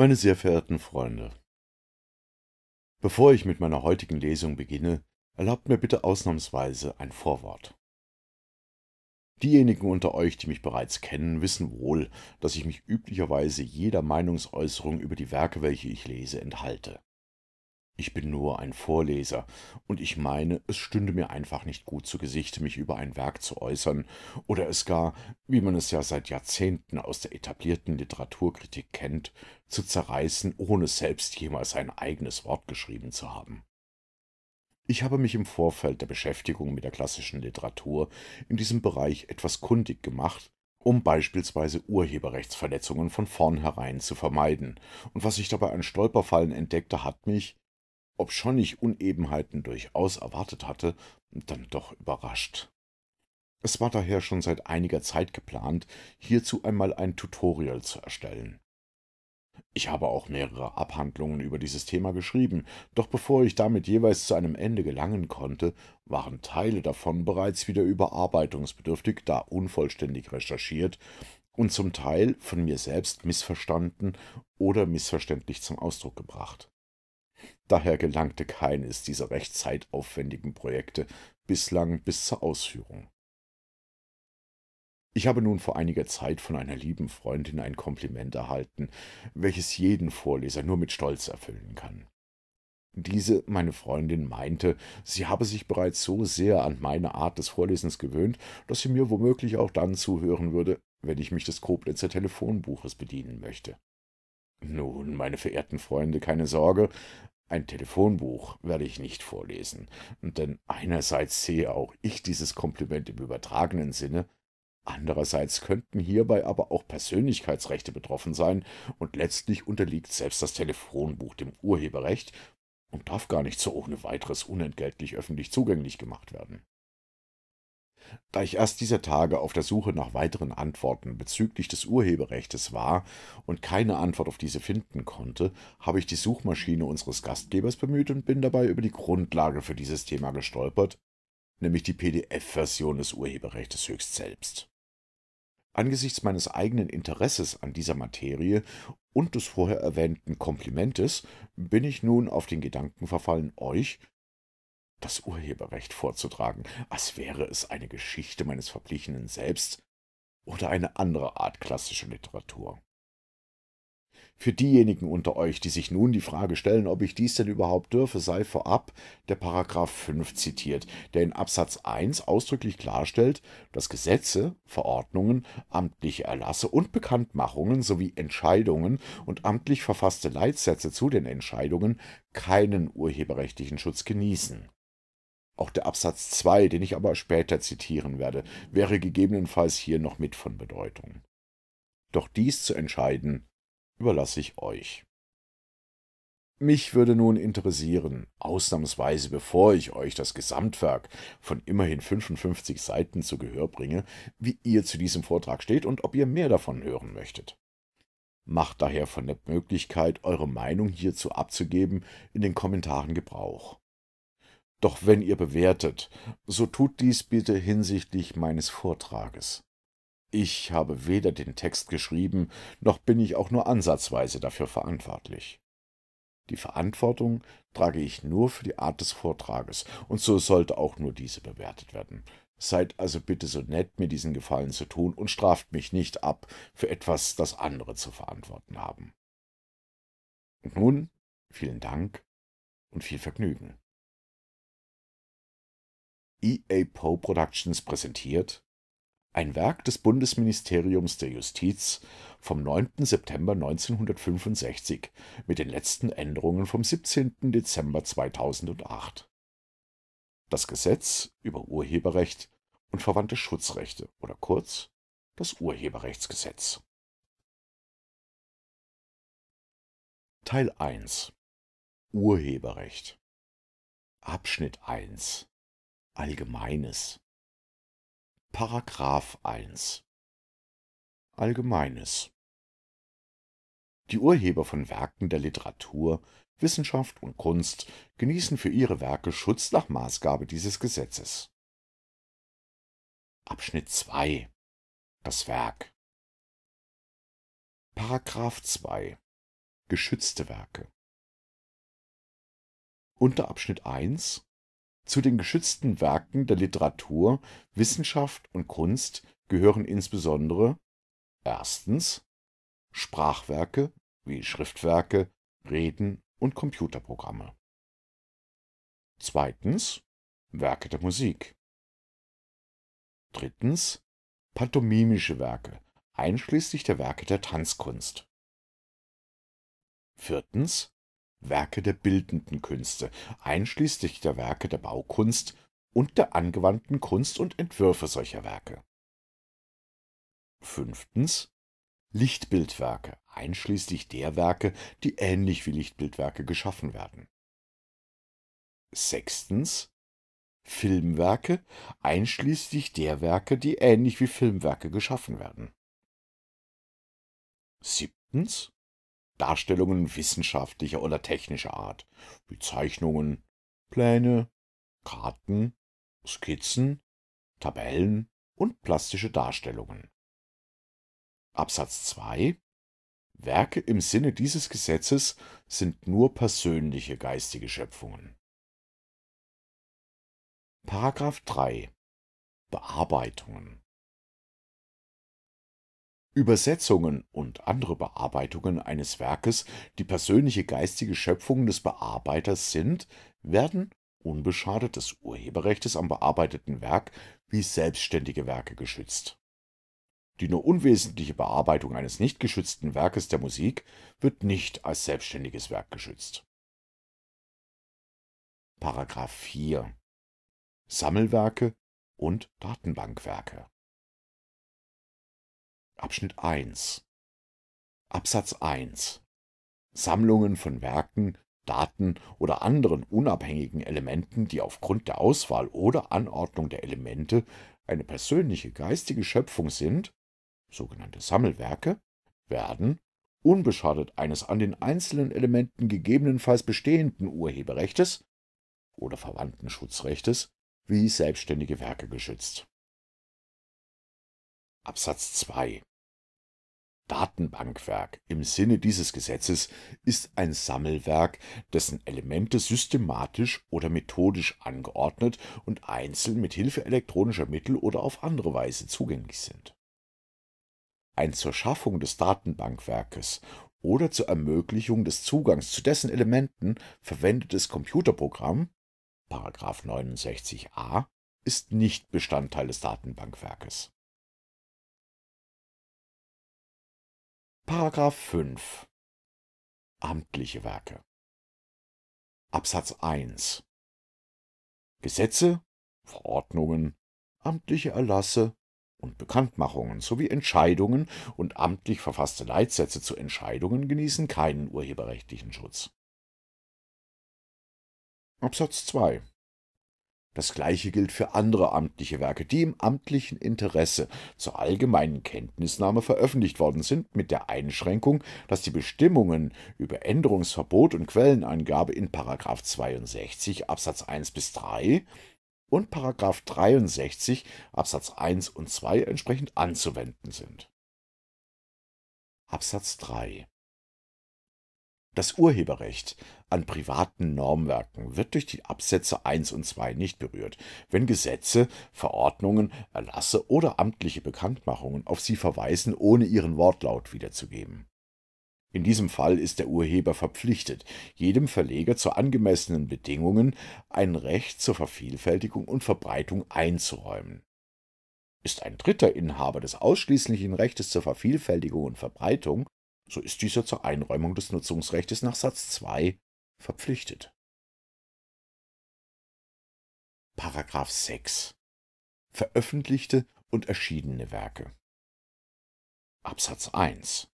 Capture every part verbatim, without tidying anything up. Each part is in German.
Meine sehr verehrten Freunde, bevor ich mit meiner heutigen Lesung beginne, erlaubt mir bitte ausnahmsweise ein Vorwort. Diejenigen unter euch, die mich bereits kennen, wissen wohl, dass ich mich üblicherweise jeder Meinungsäußerung über die Werke, welche ich lese, enthalte. Ich bin nur ein Vorleser, und ich meine, es stünde mir einfach nicht gut zu Gesicht, mich über ein Werk zu äußern oder es gar, wie man es ja seit Jahrzehnten aus der etablierten Literaturkritik kennt, zu zerreißen, ohne selbst jemals ein eigenes Wort geschrieben zu haben. Ich habe mich im Vorfeld der Beschäftigung mit der klassischen Literatur in diesem Bereich etwas kundig gemacht, um beispielsweise Urheberrechtsverletzungen von vornherein zu vermeiden, und was ich dabei an Stolperfallen entdeckte, hat mich, obschon ich Unebenheiten durchaus erwartet hatte, dann doch überrascht. Es war daher schon seit einiger Zeit geplant, hierzu einmal ein Tutorial zu erstellen. Ich habe auch mehrere Abhandlungen über dieses Thema geschrieben, doch bevor ich damit jeweils zu einem Ende gelangen konnte, waren Teile davon bereits wieder überarbeitungsbedürftig, da unvollständig recherchiert und zum Teil von mir selbst missverstanden oder missverständlich zum Ausdruck gebracht. Daher gelangte keines dieser recht zeitaufwendigen Projekte bislang bis zur Ausführung. Ich habe nun vor einiger Zeit von einer lieben Freundin ein Kompliment erhalten, welches jeden Vorleser nur mit Stolz erfüllen kann. Diese, meine Freundin, meinte, sie habe sich bereits so sehr an meine Art des Vorlesens gewöhnt, dass sie mir womöglich auch dann zuhören würde, wenn ich mich des Koblenzer Telefonbuches bedienen möchte. Nun, meine verehrten Freunde, keine Sorge, ein Telefonbuch werde ich nicht vorlesen, denn einerseits sehe auch ich dieses Kompliment im übertragenen Sinne, andererseits könnten hierbei aber auch Persönlichkeitsrechte betroffen sein, und letztlich unterliegt selbst das Telefonbuch dem Urheberrecht und darf gar nicht so ohne weiteres unentgeltlich öffentlich zugänglich gemacht werden. Da ich erst dieser Tage auf der Suche nach weiteren Antworten bezüglich des Urheberrechts war und keine Antwort auf diese finden konnte, habe ich die Suchmaschine unseres Gastgebers bemüht und bin dabei über die Grundlage für dieses Thema gestolpert, nämlich die P D F-Version des Urheberrechts höchst selbst. Angesichts meines eigenen Interesses an dieser Materie und des vorher erwähnten Komplimentes bin ich nun auf den Gedanken verfallen, euch das Urheberrecht vorzutragen, als wäre es eine Geschichte meines verblichenen Selbst oder eine andere Art klassische Literatur. Für diejenigen unter euch, die sich nun die Frage stellen, ob ich dies denn überhaupt dürfe, sei vorab der Paragraph fünf zitiert, der in Absatz eins ausdrücklich klarstellt, dass Gesetze, Verordnungen, amtliche Erlasse und Bekanntmachungen sowie Entscheidungen und amtlich verfasste Leitsätze zu den Entscheidungen keinen urheberrechtlichen Schutz genießen. Auch der Absatz zwei, den ich aber später zitieren werde, wäre gegebenenfalls hier noch mit von Bedeutung. Doch dies zu entscheiden, überlasse ich euch. Mich würde nun interessieren, ausnahmsweise bevor ich euch das Gesamtwerk von immerhin fünfundfünfzig Seiten zu Gehör bringe, wie ihr zu diesem Vortrag steht und ob ihr mehr davon hören möchtet. Macht daher von der Möglichkeit, eure Meinung hierzu abzugeben, in den Kommentaren Gebrauch. Doch wenn ihr bewertet, so tut dies bitte hinsichtlich meines Vortrages. Ich habe weder den Text geschrieben, noch bin ich auch nur ansatzweise dafür verantwortlich. Die Verantwortung trage ich nur für die Art des Vortrages, und so sollte auch nur diese bewertet werden. Seid also bitte so nett, mir diesen Gefallen zu tun, und straft mich nicht ab für etwas, das andere zu verantworten haben. Und nun vielen Dank und viel Vergnügen. E A. Poe Productions präsentiert ein Werk des Bundesministeriums der Justiz vom neunten September neunzehnhundertfünfundsechzig mit den letzten Änderungen vom siebzehnten Dezember zweitausendacht. Das Gesetz über Urheberrecht und verwandte Schutzrechte oder kurz das Urheberrechtsgesetz. Teil eins Urheberrecht Abschnitt eins Allgemeines Paragraph eins Allgemeines Die Urheber von Werken der Literatur, Wissenschaft und Kunst genießen für ihre Werke Schutz nach Maßgabe dieses Gesetzes. Abschnitt zwei Das Werk Paragraph zwei geschützte Werke. Unter Abschnitt eins zu den geschützten Werken der Literatur, Wissenschaft und Kunst gehören insbesondere erstens Sprachwerke wie Schriftwerke, Reden und Computerprogramme. Zweitens Werke der Musik. Drittens pantomimische Werke, einschließlich der Werke der Tanzkunst. Viertens Werke der bildenden Künste, einschließlich der Werke der Baukunst und der angewandten Kunst und Entwürfe solcher Werke. Fünftens Lichtbildwerke, einschließlich der Werke, die ähnlich wie Lichtbildwerke geschaffen werden. Sechstens Filmwerke, einschließlich der Werke, die ähnlich wie Filmwerke geschaffen werden. Siebtens Darstellungen wissenschaftlicher oder technischer Art, wie Zeichnungen, Pläne, Karten, Skizzen, Tabellen und plastische Darstellungen. Absatz zwei. Werke im Sinne dieses Gesetzes sind nur persönliche geistige Schöpfungen. Paragraph drei. Bearbeitungen. Übersetzungen und andere Bearbeitungen eines Werkes, die persönliche geistige Schöpfungen des Bearbeiters sind, werden, unbeschadet des Urheberrechts am bearbeiteten Werk, wie selbstständige Werke geschützt. Die nur unwesentliche Bearbeitung eines nicht geschützten Werkes der Musik wird nicht als selbstständiges Werk geschützt. Paragraph vier. Sammelwerke und Datenbankwerke. Abschnitt eins. Absatz eins. Sammlungen von Werken, Daten oder anderen unabhängigen Elementen, die aufgrund der Auswahl oder Anordnung der Elemente eine persönliche geistige Schöpfung sind, sogenannte Sammelwerke, werden, unbeschadet eines an den einzelnen Elementen gegebenenfalls bestehenden Urheberrechts oder verwandten Schutzrechts, wie selbstständige Werke geschützt. Absatz zwei. Datenbankwerk im Sinne dieses Gesetzes ist ein Sammelwerk, dessen Elemente systematisch oder methodisch angeordnet und einzeln mit Hilfe elektronischer Mittel oder auf andere Weise zugänglich sind. Ein zur Schaffung des Datenbankwerkes oder zur Ermöglichung des Zugangs zu dessen Elementen verwendetes Computerprogramm, Paragraph neunundsechzig a, ist nicht Bestandteil des Datenbankwerkes. Paragraph fünf. Amtliche Werke. Absatz eins. Gesetze, Verordnungen, amtliche Erlasse und Bekanntmachungen sowie Entscheidungen und amtlich verfasste Leitsätze zu Entscheidungen genießen keinen urheberrechtlichen Schutz. Absatz zwei. Das Gleiche gilt für andere amtliche Werke, die im amtlichen Interesse zur allgemeinen Kenntnisnahme veröffentlicht worden sind, mit der Einschränkung, dass die Bestimmungen über Änderungsverbot und Quellenangabe in Paragraph zweiundsechzig Absatz eins bis drei und Paragraph dreiundsechzig Absatz eins und zwei entsprechend anzuwenden sind. Absatz drei. Das Urheberrecht an privaten Normwerken wird durch die Absätze eins und zwei nicht berührt, wenn Gesetze, Verordnungen, Erlasse oder amtliche Bekanntmachungen auf sie verweisen, ohne ihren Wortlaut wiederzugeben. In diesem Fall ist der Urheber verpflichtet, jedem Verleger zu angemessenen Bedingungen ein Recht zur Vervielfältigung und Verbreitung einzuräumen. Ist ein dritter Inhaber des ausschließlichen Rechtes zur Vervielfältigung und Verbreitung, so ist dieser zur Einräumung des Nutzungsrechts nach Satz zwei verpflichtet. Paragraph sechs. Veröffentlichte und erschienene Werke. Absatz eins.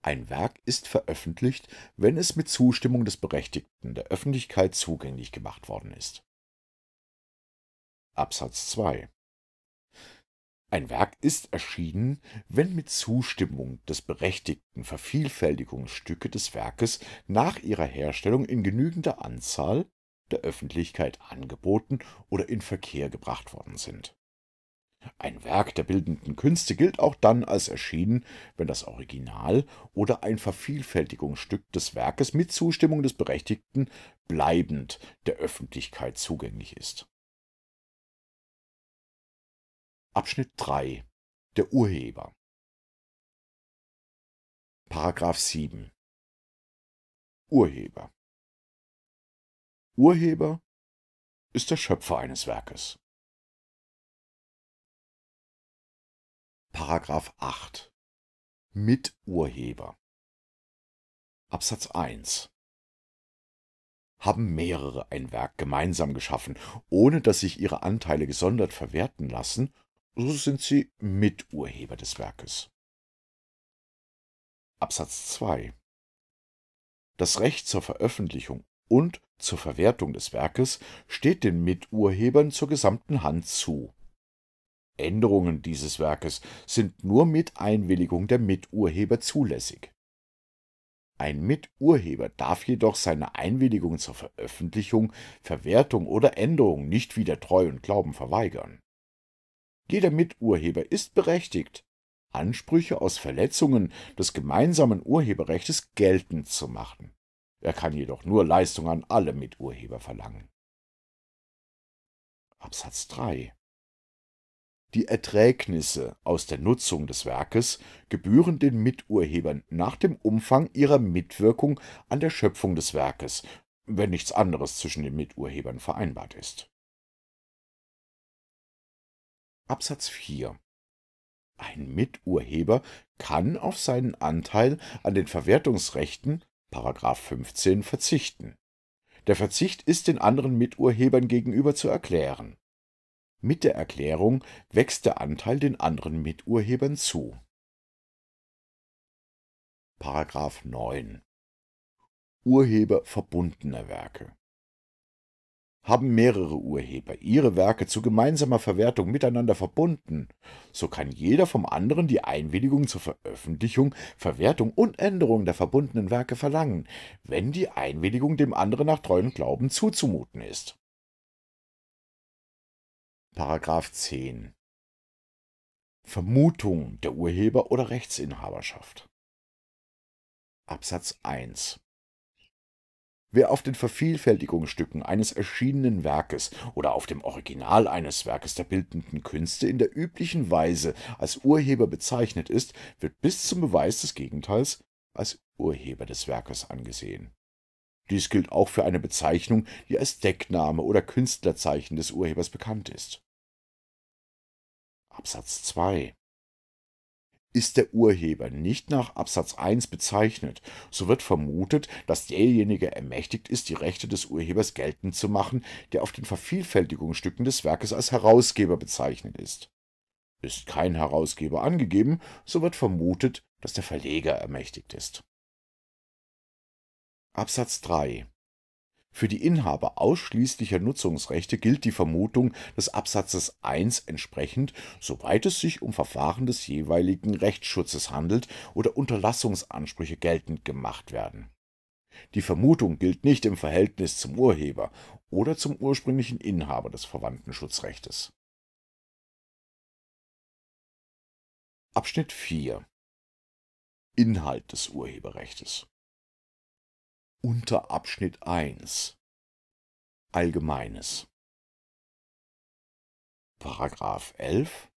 Ein Werk ist veröffentlicht, wenn es mit Zustimmung des Berechtigten der Öffentlichkeit zugänglich gemacht worden ist. Absatz zwei. Ein Werk ist erschienen, wenn mit Zustimmung des berechtigten Vervielfältigungsstücke des Werkes nach ihrer Herstellung in genügender Anzahl der Öffentlichkeit angeboten oder in Verkehr gebracht worden sind. Ein Werk der bildenden Künste gilt auch dann als erschienen, wenn das Original oder ein Vervielfältigungsstück des Werkes mit Zustimmung des Berechtigten bleibend der Öffentlichkeit zugänglich ist. Abschnitt drei – Der Urheber Paragraph sieben Urheber Urheber ist der Schöpfer eines Werkes. Paragraph acht Miturheber Absatz eins Haben mehrere ein Werk gemeinsam geschaffen, ohne dass sich ihre Anteile gesondert verwerten lassen, so sind sie Miturheber des Werkes. Absatz zwei Das Recht zur Veröffentlichung und zur Verwertung des Werkes steht den Miturhebern zur gesamten Hand zu. Änderungen dieses Werkes sind nur mit Einwilligung der Miturheber zulässig. Ein Miturheber darf jedoch seine Einwilligung zur Veröffentlichung, Verwertung oder Änderung nicht wider Treu und Glauben verweigern. Jeder Miturheber ist berechtigt, Ansprüche aus Verletzungen des gemeinsamen Urheberrechts geltend zu machen. Er kann jedoch nur Leistung an alle Miturheber verlangen. Absatz drei Die Erträgnisse aus der Nutzung des Werkes gebühren den Miturhebern nach dem Umfang ihrer Mitwirkung an der Schöpfung des Werkes, wenn nichts anderes zwischen den Miturhebern vereinbart ist. Absatz vier Ein Miturheber kann auf seinen Anteil an den Verwertungsrechten Paragraph fünfzehn verzichten. Der Verzicht ist den anderen Miturhebern gegenüber zu erklären. Mit der Erklärung wächst der Anteil den anderen Miturhebern zu. Paragraph neun Urheber verbundener Werke Haben mehrere Urheber ihre Werke zu gemeinsamer Verwertung miteinander verbunden, so kann jeder vom anderen die Einwilligung zur Veröffentlichung, Verwertung und Änderung der verbundenen Werke verlangen, wenn die Einwilligung dem anderen nach Treu und Glauben zuzumuten ist. Paragraph zehn Vermutung der Urheber- oder Rechtsinhaberschaft Absatz eins Wer auf den Vervielfältigungsstücken eines erschienenen Werkes oder auf dem Original eines Werkes der bildenden Künste in der üblichen Weise als Urheber bezeichnet ist, wird bis zum Beweis des Gegenteils als Urheber des Werkes angesehen. Dies gilt auch für eine Bezeichnung, die als Deckname oder Künstlerzeichen des Urhebers bekannt ist. Absatz zwei Ist der Urheber nicht nach Absatz eins bezeichnet, so wird vermutet, dass derjenige ermächtigt ist, die Rechte des Urhebers geltend zu machen, der auf den Vervielfältigungsstücken des Werkes als Herausgeber bezeichnet ist. Ist kein Herausgeber angegeben, so wird vermutet, dass der Verleger ermächtigt ist. Absatz drei Für die Inhaber ausschließlicher Nutzungsrechte gilt die Vermutung des Absatzes eins entsprechend, soweit es sich um Verfahren des jeweiligen Rechtsschutzes handelt oder Unterlassungsansprüche geltend gemacht werden. Die Vermutung gilt nicht im Verhältnis zum Urheber oder zum ursprünglichen Inhaber des verwandten Schutzrechtes. Abschnitt vier Inhalt des Urheberrechts Unter Abschnitt eins Allgemeines Paragraph elf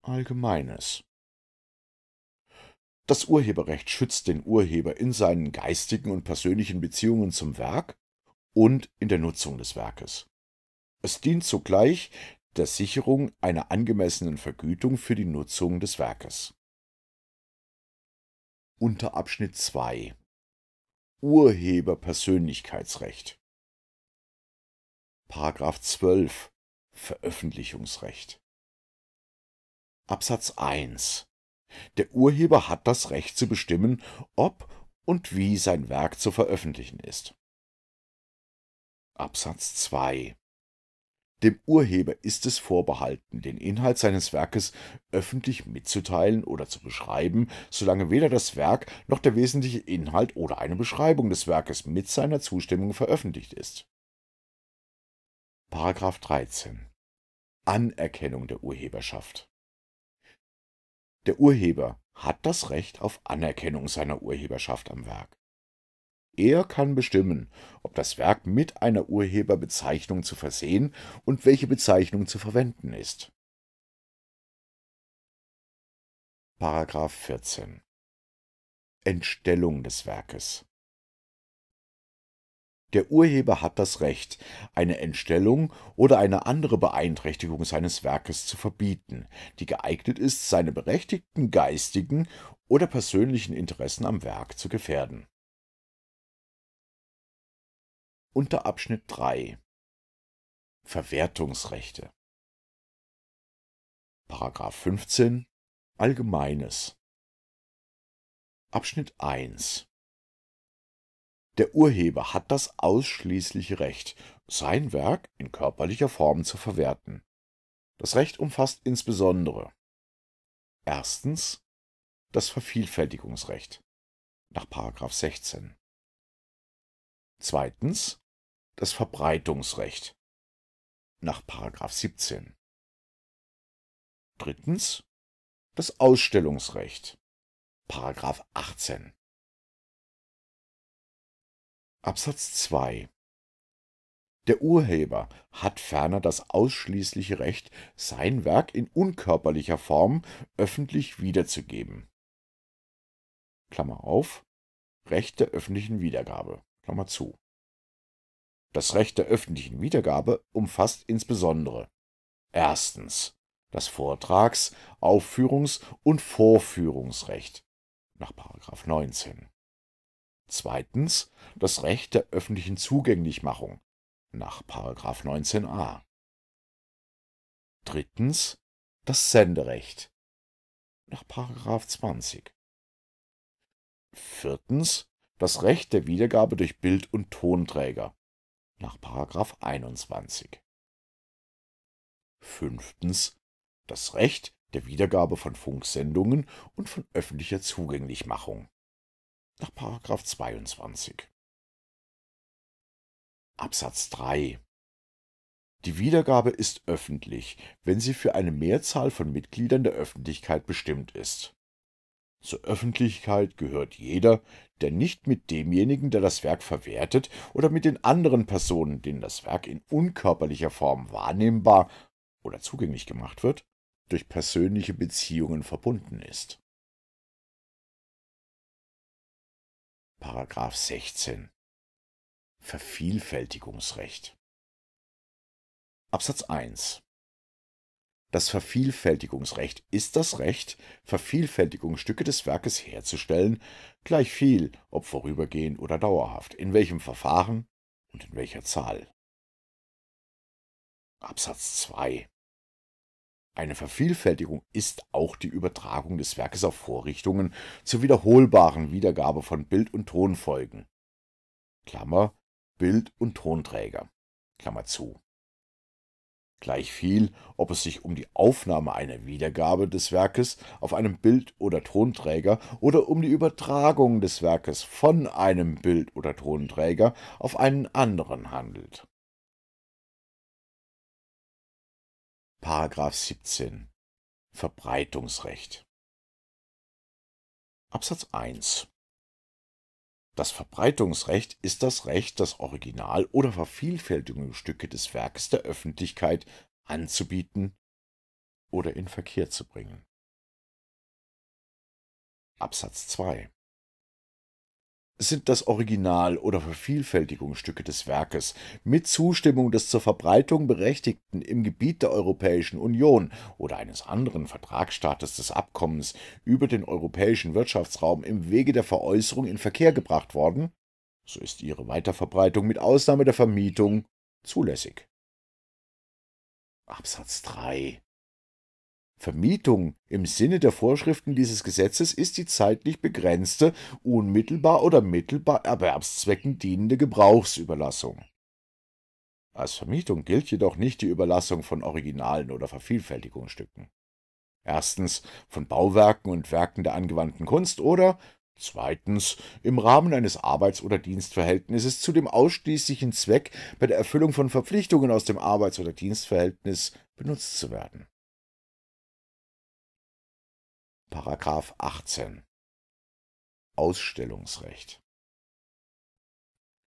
Allgemeines Das Urheberrecht schützt den Urheber in seinen geistigen und persönlichen Beziehungen zum Werk und in der Nutzung des Werkes. Es dient zugleich der Sicherung einer angemessenen Vergütung für die Nutzung des Werkes. Unter Abschnitt zwei Urheberpersönlichkeitsrecht Paragraph zwölf Veröffentlichungsrecht Absatz eins Der Urheber hat das Recht zu bestimmen, ob und wie sein Werk zu veröffentlichen ist. Absatz zwei Dem Urheber ist es vorbehalten, den Inhalt seines Werkes öffentlich mitzuteilen oder zu beschreiben, solange weder das Werk noch der wesentliche Inhalt oder eine Beschreibung des Werkes mit seiner Zustimmung veröffentlicht ist. Paragraph dreizehn Anerkennung der Urheberschaft. Der Urheber hat das Recht auf Anerkennung seiner Urheberschaft am Werk. Er kann bestimmen, ob das Werk mit einer Urheberbezeichnung zu versehen und welche Bezeichnung zu verwenden ist. Paragraph vierzehn Entstellung des Werkes. Der Urheber hat das Recht, eine Entstellung oder eine andere Beeinträchtigung seines Werkes zu verbieten, die geeignet ist, seine berechtigten geistigen oder persönlichen Interessen am Werk zu gefährden. Unter Abschnitt drei Verwertungsrechte. Paragraph fünfzehn Allgemeines. Abschnitt eins Der Urheber hat das ausschließliche Recht, sein Werk in körperlicher Form zu verwerten. Das Recht umfasst insbesondere erstens das Vervielfältigungsrecht nach Paragraph sechzehn, zweitens das Verbreitungsrecht nach Paragraph siebzehn, drittens das Ausstellungsrecht Paragraph achtzehn. Absatz zwei Der Urheber hat ferner das ausschließliche Recht, sein Werk in unkörperlicher Form öffentlich wiederzugeben. Klammer auf, Recht der öffentlichen Wiedergabe. Klammer zu. Das Recht der öffentlichen Wiedergabe umfasst insbesondere erstens das Vortrags-, Aufführungs- und Vorführungsrecht nach Paragraph neunzehn. Zweitens das Recht der öffentlichen Zugänglichmachung nach Paragraph neunzehn a. Drittens das Senderecht nach Paragraph zwanzig. Viertens das Recht der Wiedergabe durch Bild- und Tonträger nach Paragraph einundzwanzig. Fünftens das Recht der Wiedergabe von Funksendungen und von öffentlicher Zugänglichmachung nach Paragraph zweiundzwanzig. Absatz drei Die Wiedergabe ist öffentlich, wenn sie für eine Mehrzahl von Mitgliedern der Öffentlichkeit bestimmt ist. Zur Öffentlichkeit gehört jeder, der nicht mit demjenigen, der das Werk verwertet, oder mit den anderen Personen, denen das Werk in unkörperlicher Form wahrnehmbar oder zugänglich gemacht wird, durch persönliche Beziehungen verbunden ist. Paragraph sechzehn Vervielfältigungsrecht. Absatz eins Das Vervielfältigungsrecht ist das Recht, Vervielfältigungsstücke des Werkes herzustellen, gleichviel, ob vorübergehend oder dauerhaft, in welchem Verfahren und in welcher Zahl. Absatz zwei Eine Vervielfältigung ist auch die Übertragung des Werkes auf Vorrichtungen zur wiederholbaren Wiedergabe von Bild- und Tonfolgen. Klammer, Bild- und Tonträger. Klammer zu. Gleichviel, ob es sich um die Aufnahme einer Wiedergabe des Werkes auf einem Bild- oder Tonträger oder um die Übertragung des Werkes von einem Bild- oder Tonträger auf einen anderen handelt. Paragraph siebzehn Verbreitungsrecht. Absatz eins Das Verbreitungsrecht ist das Recht, das Original- oder Vervielfältigungsstücke des Werkes der Öffentlichkeit anzubieten oder in Verkehr zu bringen. Absatz zwei Sind das Original- oder Vervielfältigungsstücke des Werkes mit Zustimmung des zur Verbreitung Berechtigten im Gebiet der Europäischen Union oder eines anderen Vertragsstaates des Abkommens über den europäischen Wirtschaftsraum im Wege der Veräußerung in Verkehr gebracht worden, so ist ihre Weiterverbreitung mit Ausnahme der Vermietung zulässig. Absatz drei Vermietung im Sinne der Vorschriften dieses Gesetzes ist die zeitlich begrenzte, unmittelbar oder mittelbar Erwerbszwecken dienende Gebrauchsüberlassung. Als Vermietung gilt jedoch nicht die Überlassung von Originalen oder Vervielfältigungsstücken. Erstens von Bauwerken und Werken der angewandten Kunst oder Zweitens, im Rahmen eines Arbeits- oder Dienstverhältnisses zu dem ausschließlichen Zweck, bei der Erfüllung von Verpflichtungen aus dem Arbeits- oder Dienstverhältnis benutzt zu werden. Paragraph achtzehn Ausstellungsrecht.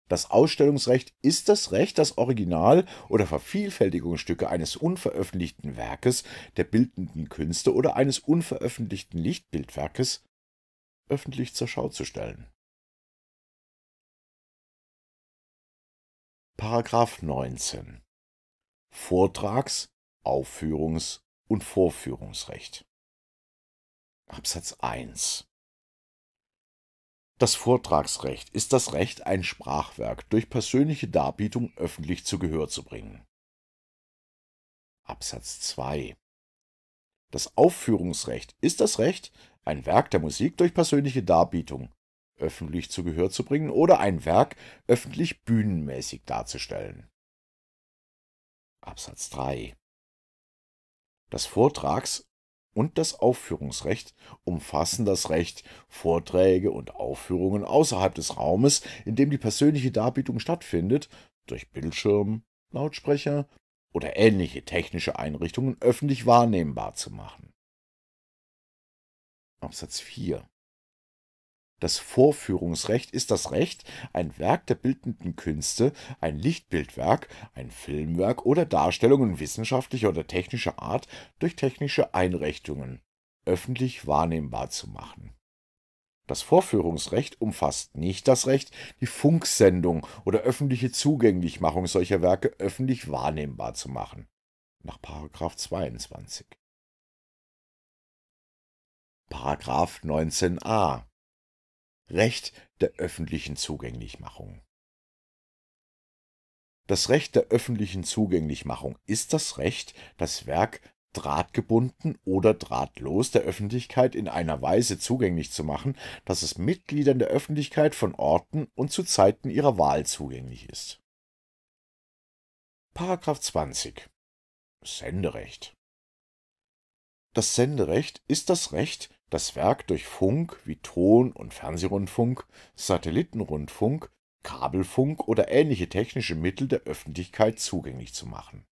Das Ausstellungsrecht ist das Recht, das Original- oder Vervielfältigungsstücke eines unveröffentlichten Werkes, der bildenden Künste oder eines unveröffentlichten Lichtbildwerkes öffentlich zur Schau zu stellen. Paragraph neunzehn Vortrags-, Aufführungs- und Vorführungsrecht. Absatz eins Das Vortragsrecht ist das Recht, ein Sprachwerk durch persönliche Darbietung öffentlich zu Gehör zu bringen. Absatz zwei Das Aufführungsrecht ist das Recht, ein Werk der Musik durch persönliche Darbietung öffentlich zu Gehör zu bringen oder ein Werk öffentlich bühnenmäßig darzustellen. Absatz drei Das Vortrags- und das Aufführungsrecht umfassen das Recht, Vorträge und Aufführungen außerhalb des Raumes, in dem die persönliche Darbietung stattfindet, durch Bildschirm, Lautsprecher oder ähnliche technische Einrichtungen öffentlich wahrnehmbar zu machen. Absatz vier Das Vorführungsrecht ist das Recht, ein Werk der bildenden Künste, ein Lichtbildwerk, ein Filmwerk oder Darstellungen wissenschaftlicher oder technischer Art durch technische Einrichtungen öffentlich wahrnehmbar zu machen. Das Vorführungsrecht umfasst nicht das Recht, die Funksendung oder öffentliche Zugänglichmachung solcher Werke öffentlich wahrnehmbar zu machen, nach Paragraph zweiundzwanzig. Paragraph neunzehn a Recht der öffentlichen Zugänglichmachung. Das Recht der öffentlichen Zugänglichmachung ist das Recht, das Werk drahtgebunden oder drahtlos der Öffentlichkeit in einer Weise zugänglich zu machen, dass es Mitgliedern der Öffentlichkeit von Orten und zu Zeiten ihrer Wahl zugänglich ist. Paragraph zwanzig Senderecht. Das Senderecht ist das Recht, das Werk durch Funk wie Ton- und Fernsehrundfunk, Satellitenrundfunk, Kabelfunk oder ähnliche technische Mittel der Öffentlichkeit zugänglich zu machen.